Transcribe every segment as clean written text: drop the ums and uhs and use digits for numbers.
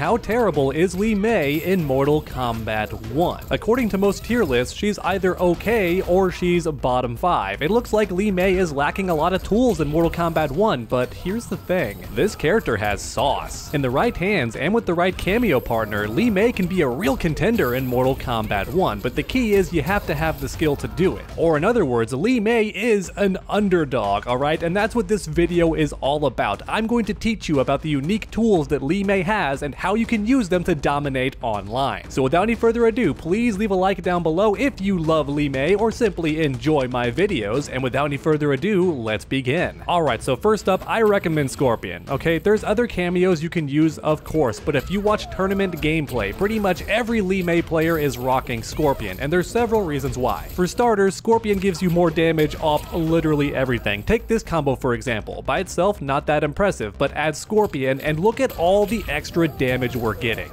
How terrible is Li Mei in Mortal Kombat 1? According to most tier lists, she's either okay or she's bottom 5. It looks like Li Mei is lacking a lot of tools in Mortal Kombat 1, but here's the thing. This character has sauce. In the right hands and with the right cameo partner, Li Mei can be a real contender in Mortal Kombat 1, but the key is you have to have the skill to do it. Or in other words, Li Mei is an underdog, alright? And that's what this video is all about. I'm going to teach you about the unique tools that Li Mei has and how you can use them to dominate online. So without any further ado, please leave a like down below if you love Li Mei or simply enjoy my videos, and without any further ado, let's begin. Alright, so first up, I recommend Scorpion, okay? There's other cameos you can use, of course, but if you watch tournament gameplay, pretty much every Li Mei player is rocking Scorpion, and there's several reasons why. For starters, Scorpion gives you more damage off literally everything. Take this combo for example. By itself, not that impressive, but add Scorpion and look at all the extra damage we're getting.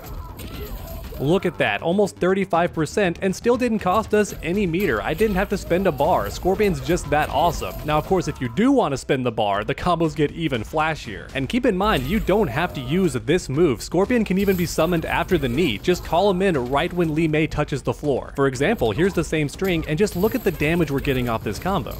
Look at that, almost 35% and still didn't cost us any meter. I didn't have to spend a bar. Scorpion's just that awesome. Now, of course, if you do want to spend the bar, the combos get even flashier. And keep in mind, you don't have to use this move. Scorpion can even be summoned after the knee. Just call him in right when Li Mei touches the floor. For example, here's the same string and just look at the damage we're getting off this combo.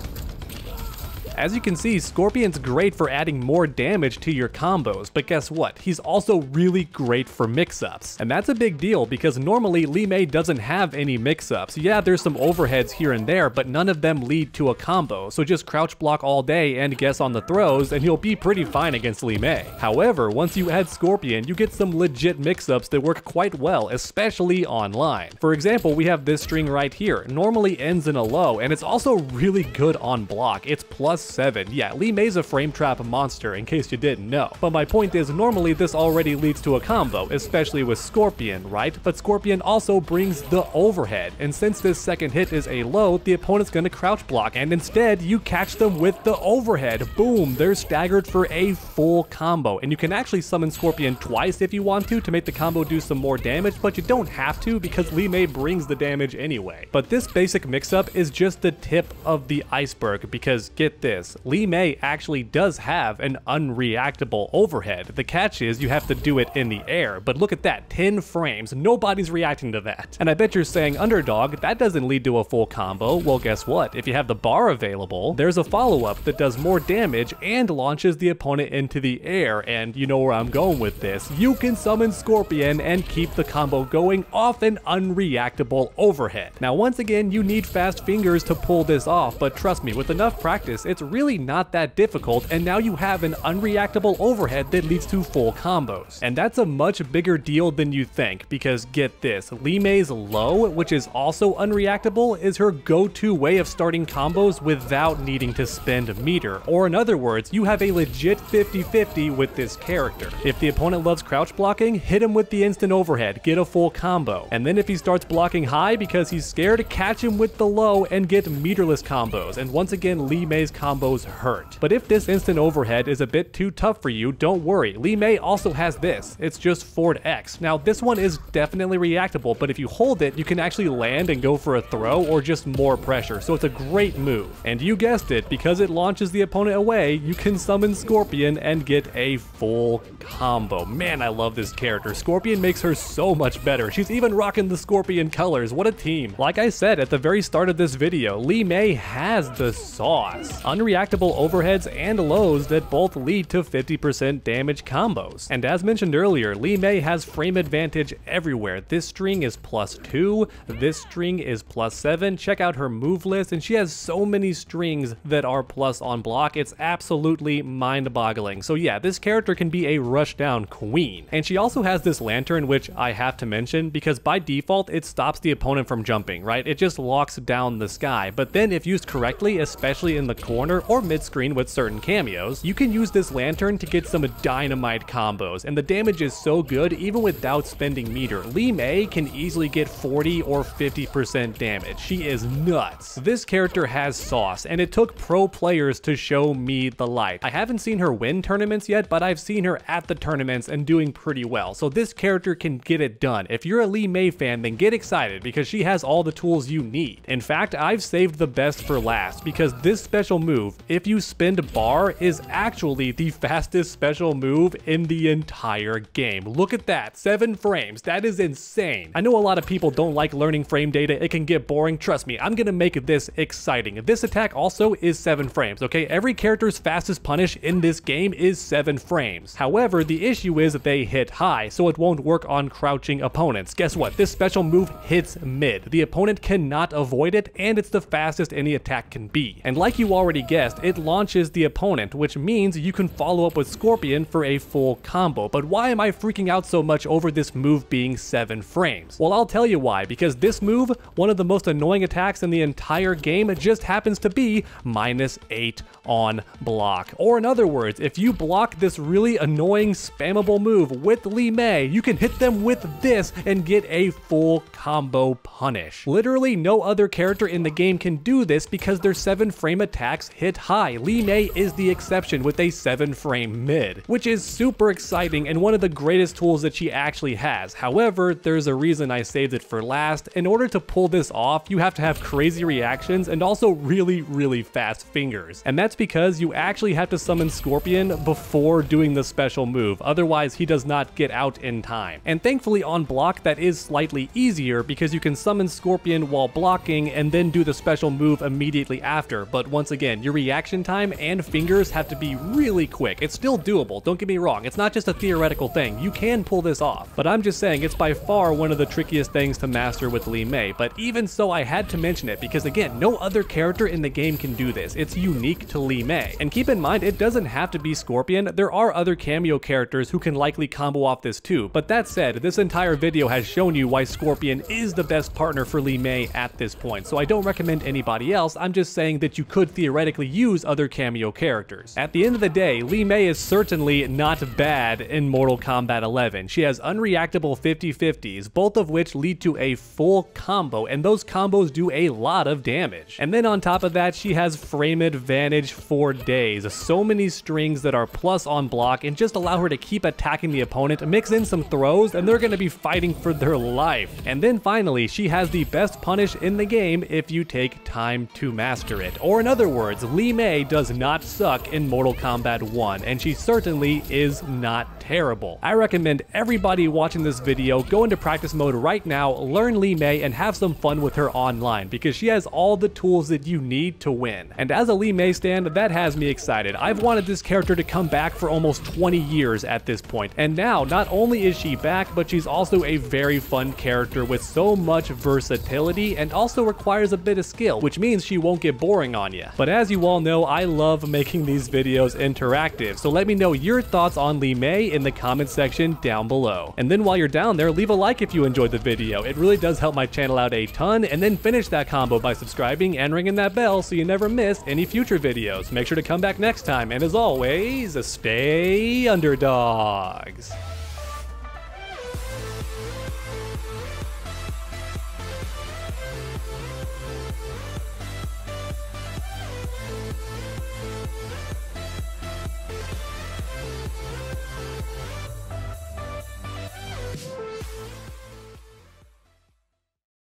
As you can see, Scorpion's great for adding more damage to your combos, but guess what? He's also really great for mix-ups. And that's a big deal because normally Li Mei doesn't have any mix-ups. Yeah, there's some overheads here and there, but none of them lead to a combo. So just crouch block all day and guess on the throws, and you'll be pretty fine against Li Mei. However, once you add Scorpion, you get some legit mix-ups that work quite well, especially online. For example, we have this string right here. Normally ends in a low, and it's also really good on block. It's +7. Yeah, Li Mei's a frame trap monster, in case you didn't know. But my point is, normally this already leads to a combo, especially with Scorpion, right? But Scorpion also brings the overhead, and since this second hit is a low, the opponent's gonna crouch block, and instead, you catch them with the overhead. Boom, they're staggered for a full combo, and you can actually summon Scorpion twice if you want to make the combo do some more damage, but you don't have to because Li Mei brings the damage anyway. But this basic mix-up is just the tip of the iceberg, because get this, Li Mei actually does have an unreactable overhead. The catch is you have to do it in the air, but look at that, 10 frames, nobody's reacting to that. And I bet you're saying, underdog, that doesn't lead to a full combo. Well, guess what? If you have the bar available, there's a follow-up that does more damage and launches the opponent into the air, and you know where I'm going with this. You can summon Scorpion and keep the combo going off an unreactable overhead. Now, once again, you need fast fingers to pull this off, but trust me, with enough practice, it's really not that difficult, and now you have an unreactable overhead that leads to full combos. And that's a much bigger deal than you think, because get this, Li Mei's low, which is also unreactable, is her go-to way of starting combos without needing to spend a meter. Or in other words, you have a legit 50-50 with this character. If the opponent loves crouch blocking, hit him with the instant overhead, get a full combo. And then if he starts blocking high because he's scared, catch him with the low and get meterless combos. And once again, Li Mei's combos hurt. But if this instant overhead is a bit too tough for you, don't worry. Li Mei also has this. It's just forward X. Now, this one is definitely reactable, but if you hold it, you can actually land and go for a throw or just more pressure. So it's a great move. And you guessed it, because it launches the opponent away, you can summon Scorpion and get a full combo. Man, I love this character. Scorpion makes her so much better. She's even rocking the Scorpion colors. What a team. Like I said at the very start of this video, Li Mei has the sauce. Unreactable overheads and lows that both lead to 50% damage combos. And as mentioned earlier, Li Mei has frame advantage everywhere. This string is +2, this string is +7. Check out her move list, and she has so many strings that are plus on block. It's absolutely mind-boggling. So yeah, this character can be a rushdown queen. And she also has this lantern, which I have to mention, because by default, it stops the opponent from jumping, right? It just locks down the sky. But then if used correctly, especially in the corner or mid-screen with certain cameos, you can use this lantern to get some dynamite combos, and the damage is so good even without spending meter. Li Mei can easily get 40 or 50% damage. She is nuts. This character has sauce, and it took pro players to show me the light. I haven't seen her win tournaments yet, but I've seen her at the tournaments and doing pretty well, so this character can get it done. If you're a Li Mei fan, then get excited, because she has all the tools you need. In fact, I've saved the best for last, because this special move move, if you spend bar, is actually the fastest special move in the entire game. Look at that, 7 frames. That is insane. I know a lot of people don't like learning frame data. It can get boring. Trust me, I'm gonna make this exciting. This attack also is 7 frames, okay? Every character's fastest punish in this game is 7 frames. However, the issue is that they hit high, so it won't work on crouching opponents. Guess what? This special move hits mid. The opponent cannot avoid it, and it's the fastest any attack can be. And like you already guessed, it launches the opponent, which means you can follow up with Scorpion for a full combo. But why am I freaking out so much over this move being 7 frames? Well, I'll tell you why, because this move, one of the most annoying attacks in the entire game, just happens to be -8 on block. Or in other words, if you block this really annoying spammable move with Li Mei, you can hit them with this and get a full combo punish. Literally no other character in the game can do this because their 7 frame attacks hit high. Li Mei is the exception with a 7 frame mid, which is super exciting and one of the greatest tools that she actually has. However, there's a reason I saved it for last. In order to pull this off, you have to have crazy reactions and also really fast fingers. And that's because you actually have to summon Scorpion before doing the special move. Otherwise, he does not get out in time. And thankfully on block, that is slightly easier because you can summon Scorpion while blocking and then do the special move immediately after. But once again, your reaction time and fingers have to be really quick. It's still doable, don't get me wrong. It's not just a theoretical thing. You can pull this off. But I'm just saying it's by far one of the trickiest things to master with Li Mei. But even so, I had to mention it because again, no other character in the game can do this. It's unique to Li Mei. And keep in mind, it doesn't have to be Scorpion. There are other cameo characters who can likely combo off this too. But that said, this entire video has shown you why Scorpion is the best partner for Li Mei at this point. So I don't recommend anybody else. I'm just saying that you could theoretically use other cameo characters. At the end of the day, Li Mei is certainly not bad in Mortal Kombat 11. She has unreactable 50-50s, both of which lead to a full combo, and those combos do a lot of damage. And then on top of that, she has frame advantage for days. So many strings that are plus on block and just allow her to keep attacking the opponent, mix in some throws, and they're gonna be fighting for their life. And then finally, she has the best punish in the game if you take time to master it. Or in other words, Li Mei does not suck in Mortal Kombat 1, and she certainly is not terrible. I recommend everybody watching this video go into practice mode right now, learn Li Mei, and have some fun with her online, because she has all the tools that you need to win. And as a Li Mei stan, that has me excited. I've wanted this character to come back for almost 20 years at this point, and now not only is she back, but she's also a very fun character with so much versatility and also requires a bit of skill, which means she won't get boring on you. But as you all know, I love making these videos interactive, so let me know your thoughts on Li Mei in the comment section down below. And then while you're down there, leave a like if you enjoyed the video. It really does help my channel out a ton. And then finish that combo by subscribing and ringing that bell so you never miss any future videos. Make sure to come back next time, and as always, stay underdogs.